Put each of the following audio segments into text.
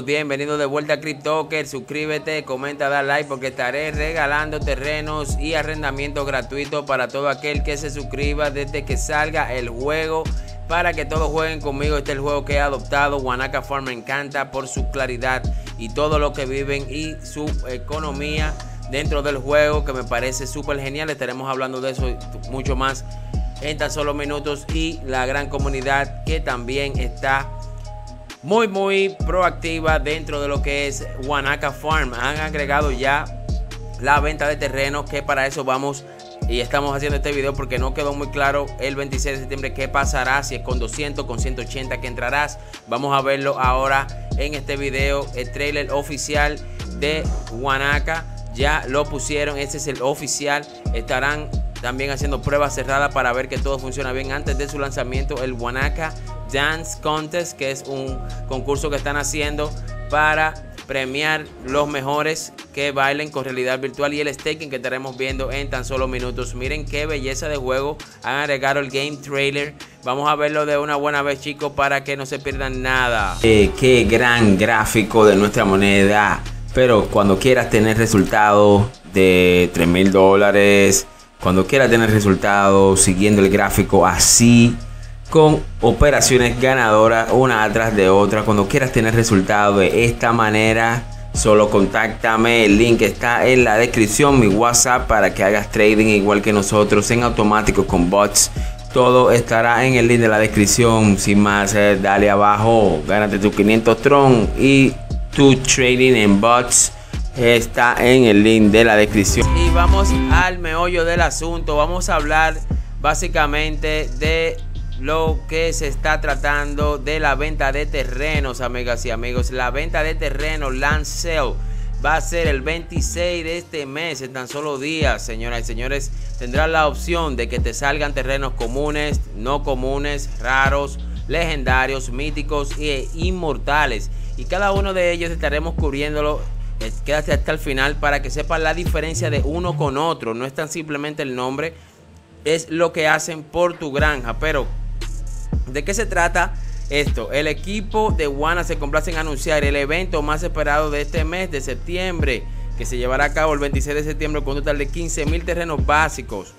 chicos, bienvenidos de vuelta a Criptoker. Suscríbete, comenta, da like, porque estaré regalando terrenos y arrendamiento gratuito para todo aquel que se suscriba desde que salga el juego, para que todos jueguen conmigo. Este es el juego que he adoptado. Wanaka Farm me encanta por su claridad y todo lo que viven y su economía dentro del juego, que me parece súper genial. Estaremos hablando de eso y mucho más en tan solo minutos, y la gran comunidad que también está muy proactiva dentro de lo que es Wanaka Farm. Han agregado ya la venta de terrenos, que para eso vamos y estamos haciendo este video, porque no quedó muy claro el 26 de septiembre qué pasará, si es con 200, con 180 que entrarás. Vamos a verlo ahora en este video. El trailer oficial de Wanaka ya lo pusieron, este es el oficial. Estarán también haciendo pruebas cerradas para ver que todo funciona bien antes de su lanzamiento. El Wanaka Dance Contest, que es un concurso que están haciendo para premiar los mejores que bailen con realidad virtual, y el staking que estaremos viendo en tan solo minutos. Miren qué belleza de juego, han agregado el game trailer. Vamos a verlo de una buena vez, chicos, para que no se pierdan nada. Qué gran gráfico de nuestra moneda. Pero cuando quieras tener resultados de $3,000, cuando quieras tener resultados siguiendo el gráfico así, con operaciones ganadoras una atrás de otra, cuando quieras tener resultados de esta manera, solo contáctame. El link está en la descripción, mi WhatsApp, para que hagas trading igual que nosotros, en automático, con bots. Todo estará en el link de la descripción. Sin más, dale abajo, gánate tus 500 TRON y tu trading en bots está en el link de la descripción. Y vamos al meollo del asunto. Vamos a hablar básicamente de lo que se está tratando de la venta de terrenos, amigas y amigos. La venta de terrenos, land sale, va a ser el 26 de este mes, en tan solo días, señoras y señores. Tendrás la opción de que te salgan terrenos comunes, no comunes, raros, legendarios, míticos e inmortales, y cada uno de ellos estaremos cubriéndolo. Quédate hasta el final para que sepas la diferencia de uno con otro. No es tan simplemente el nombre, es lo que hacen por tu granja. Pero ¿de qué se trata esto? El equipo de WANA se complace en anunciar el evento más esperado de este mes de septiembre, que se llevará a cabo el 26 de septiembre con un total de 15,000 terrenos básicos.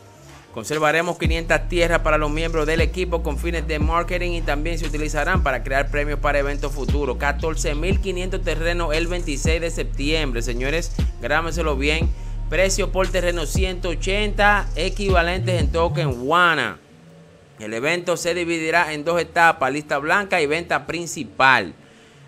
Conservaremos 500 tierras para los miembros del equipo con fines de marketing, y también se utilizarán para crear premios para eventos futuros. 14,500 terrenos el 26 de septiembre, señores, grábenselo bien. Precio por terreno, 180 equivalentes en token WANA. El evento se dividirá en dos etapas, lista blanca y venta principal.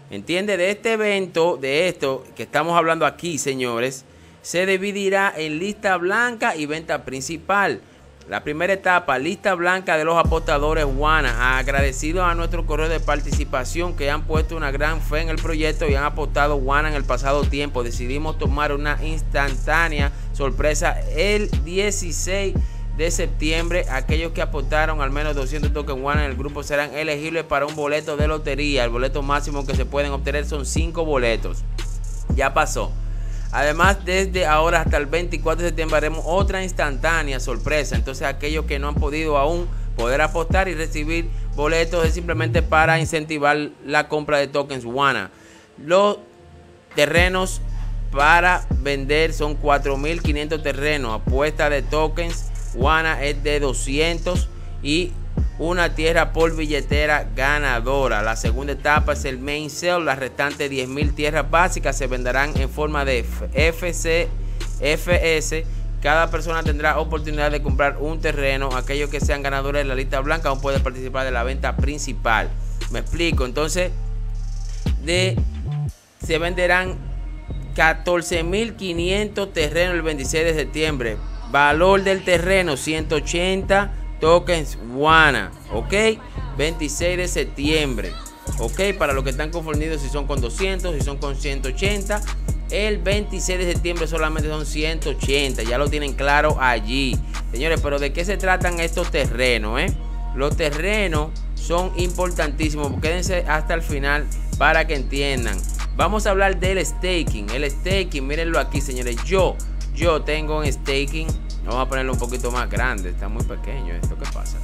¿Entiende? De este evento, de esto que estamos hablando aquí, señores, se dividirá en lista blanca y venta principal. La primera etapa, lista blanca de los apostadores WANA, agradecidos a nuestro correo de participación que han puesto una gran fe en el proyecto y han apostado WANA en el pasado tiempo. Decidimos tomar una instantánea sorpresa el 16 de septiembre. Aquellos que apostaron al menos 200 tokens WANA en el grupo serán elegibles para un boleto de lotería. El boleto máximo que se pueden obtener son 5 boletos. Ya pasó. Además, desde ahora hasta el 24 de septiembre haremos otra instantánea sorpresa. Entonces, aquellos que no han podido aún poder apostar y recibir boletos es simplemente para incentivar la compra de tokens WANA. Los terrenos para vender son 4,500 terrenos. Apuesta de tokens WANA es de 200 y una tierra por billetera ganadora. La segunda etapa es el main sale. Las restantes 10,000 tierras básicas se venderán en forma de FCFS. Cada persona tendrá oportunidad de comprar un terreno. Aquellos que sean ganadores de la lista blanca aún pueden participar de la venta principal. Me explico. Entonces, se venderán 14,500 terrenos el 26 de septiembre. Valor del terreno, 180 tokens WANA, ok, 26 de septiembre, ok, para los que están confundidos si son con 200, si son con 180, el 26 de septiembre solamente son 180, ya lo tienen claro allí, señores. Pero ¿de qué se tratan estos terrenos? Los terrenos son importantísimos, quédense hasta el final para que entiendan. Vamos a hablar del staking, el staking, mírenlo aquí, señores. Yo tengo un staking. Vamos a ponerlo un poquito más grande, está muy pequeño esto, ¿qué pasa?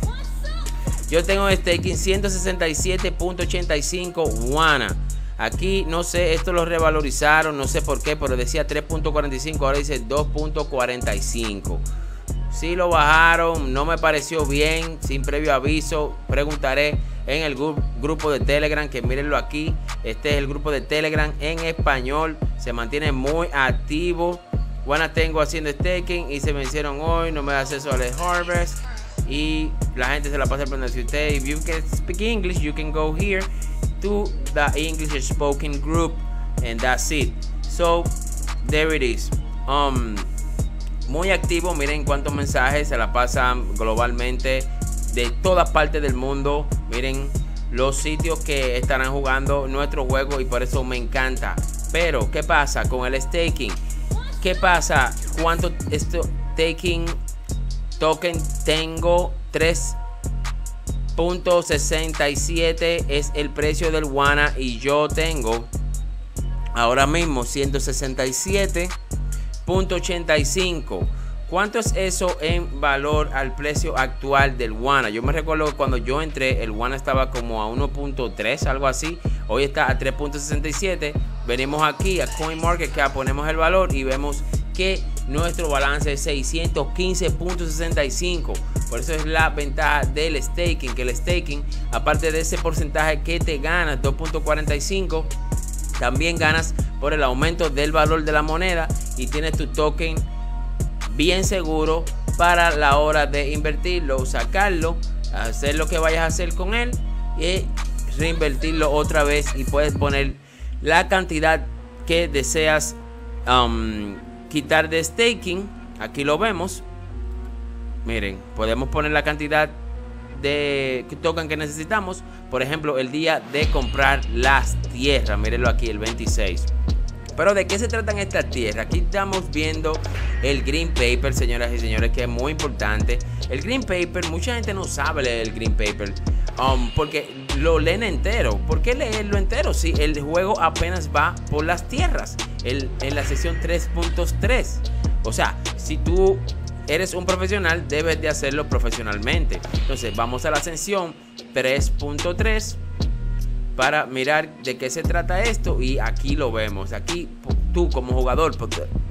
Yo tengo staking 167.85 WANA. Aquí no sé, esto lo revalorizaron, no sé por qué, pero decía 3.45, ahora dice 2.45. Sí lo bajaron, no me pareció bien, sin previo aviso. Preguntaré en el grupo de Telegram, que mírenlo aquí. Este es el grupo de Telegram en español, se mantiene muy activo. Wana tengo haciendo staking y se vencieron hoy, no me da acceso al harvest y la gente se la pasa preguntando. Usted, if you can speak English, you can go here to the English spoken group and that's it. So there it is. Muy activo, miren cuántos mensajes se la pasan globalmente de todas partes del mundo. Miren los sitios que estarán jugando nuestro juego y por eso me encanta. Pero ¿qué pasa con el staking? ¿Qué pasa? ¿Cuánto staking token tengo? 3.67 es el precio del WANA y yo tengo ahora mismo 167.85. ¿Cuánto es eso en valor al precio actual del WANA? Yo me recuerdo que cuando yo entré, el WANA estaba como a 1.3, algo así. Hoy está a 3.67. Venimos aquí a CoinMarketCap, ponemos el valor y vemos que nuestro balance es 615.65. Por eso es la ventaja del staking, que el staking, aparte de ese porcentaje que te ganas, 2.45, también ganas por el aumento del valor de la moneda y tienes tu token bien seguro para la hora de invertirlo, sacarlo, hacer lo que vayas a hacer con él y reinvertirlo otra vez, y puedes poner la cantidad que deseas quitar de staking. Aquí lo vemos, miren, podemos poner la cantidad de token que necesitamos. Por ejemplo, el día de comprar las tierras, mírenlo aquí, el 26. Pero ¿de qué se tratan estas tierras? Aquí estamos viendo el Green Paper, señoras y señores, que es muy importante. El Green Paper, mucha gente no sabe leer el Green Paper porque lo leen entero. ¿Por qué leerlo entero si el juego apenas va por las tierras? En la sesión 3.3. O sea, si tú eres un profesional, debes de hacerlo profesionalmente. Entonces vamos a la sesión 3.3. para mirar de qué se trata esto, y aquí lo vemos. Aquí tú como jugador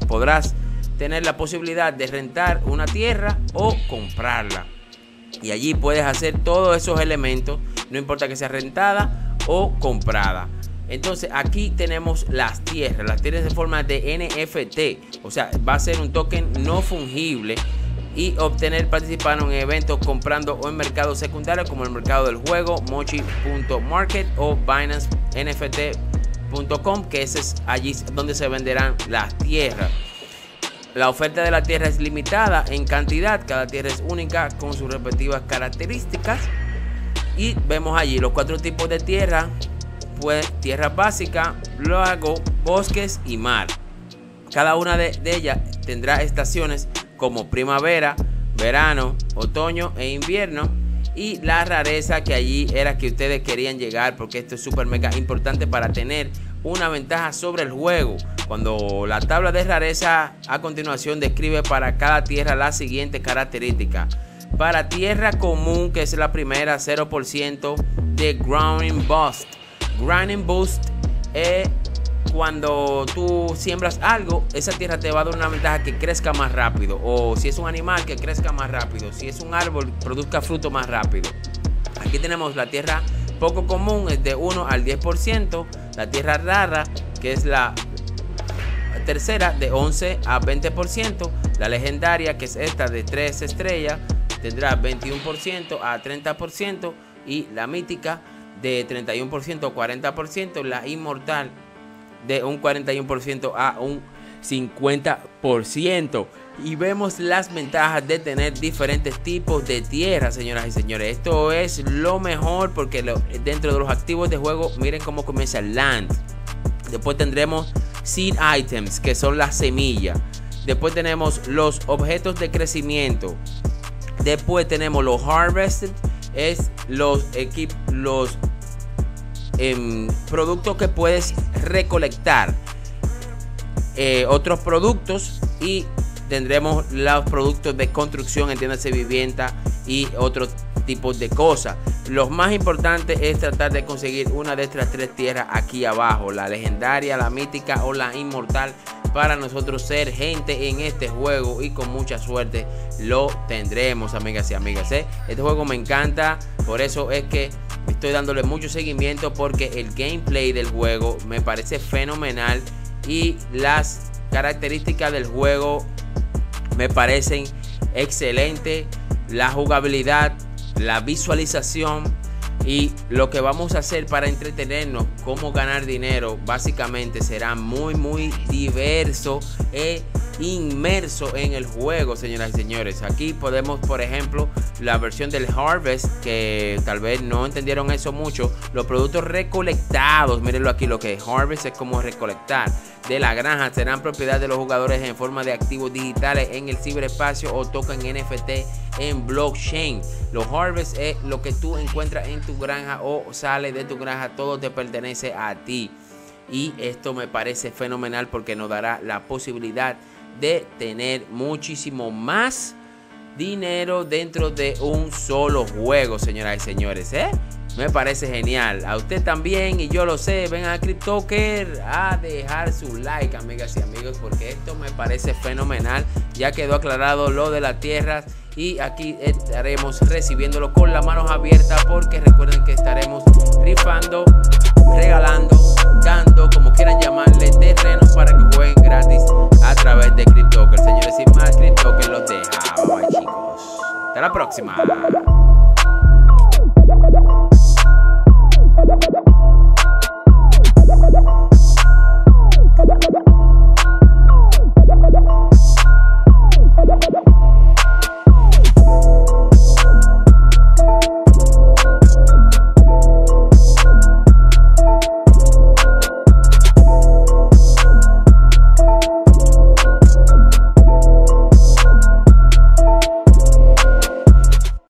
podrás tener la posibilidad de rentar una tierra o comprarla, y allí puedes hacer todos esos elementos, no importa que sea rentada o comprada. Entonces aquí tenemos las tierras, en forma de NFT, o sea, va a ser un token no fungible, y obtener participar en eventos comprando o en mercados secundarios como el mercado del juego, mochi.market o BinanceNFT.com, que ese es allí donde se venderán las tierras. La oferta de la tierra es limitada en cantidad, cada tierra es única con sus respectivas características, y vemos allí los cuatro tipos de tierra, pues tierra básica, lago, bosques y mar. Cada una de ellas tendrá estaciones como primavera, verano, otoño e invierno, y la rareza que allí era que ustedes querían llegar, porque esto es súper mega importante para tener una ventaja sobre el juego. Cuando la tabla de rareza a continuación describe para cada tierra las siguientes características. Para tierra común, que es la primera, 0% de Grinding Boost. Grinding Boost es cuando tú siembras algo, esa tierra te va a dar una ventaja que crezca más rápido, o si es un animal, que crezca más rápido, si es un árbol, produzca fruto más rápido. Aquí tenemos la tierra poco común, es de 1 al 10%, la tierra rara, que es la tercera, de 11 a 20%, la legendaria, que es esta de 3 estrellas, tendrá 21% a 30%, y la mítica de 31% a 40%, la inmortal de un 41% a un 50%. Y vemos las ventajas de tener diferentes tipos de tierra, señoras y señores. Esto es lo mejor, porque dentro de los activos de juego, miren cómo comienza el land. Después tendremos seed items, que son las semillas. Después tenemos los objetos de crecimiento. Después tenemos los harvested, es los productos que puedes recolectar, otros productos, y tendremos los productos de construcción, entiéndase vivienda y otros tipos de cosas. Lo más importante es tratar de conseguir una de estas tres tierras aquí abajo, la legendaria, la mítica o la inmortal, para nosotros ser gente en este juego, y con mucha suerte lo tendremos, amigas y amigas, ¿eh? Este juego me encanta, por eso es que estoy dándole mucho seguimiento, porque el gameplay del juego me parece fenomenal y las características del juego me parecen excelentes, la jugabilidad, la visualización y lo que vamos a hacer para entretenernos, cómo ganar dinero, básicamente será muy diverso e inmerso en el juego, señoras y señores. Aquí podemos, por ejemplo, la versión del Harvest, que tal vez no entendieron eso mucho, los productos recolectados, mírenlo aquí, lo que es Harvest es como recolectar, de la granja serán propiedad de los jugadores en forma de activos digitales en el ciberespacio o token NFT en blockchain. Los Harvest es lo que tú encuentras en tu granja o sale de tu granja, todo te pertenece a ti. Y esto me parece fenomenal porque nos dará la posibilidad de tener muchísimo más dinero dentro de un solo juego, señoras y señores, ¿eh? Me parece genial. A usted también, y yo lo sé, ven a Criptoker a dejar su like, amigas y amigos, porque esto me parece fenomenal. Ya quedó aclarado lo de las tierras y aquí estaremos recibiéndolo con las manos abiertas, porque recuerden que estaremos rifando, regalando, dando, como quieran llamarle, terrenos para que jueguen gratis a través de Criptoker. Señores, sin más, Criptoker los dejamos, chicos. Hasta la próxima.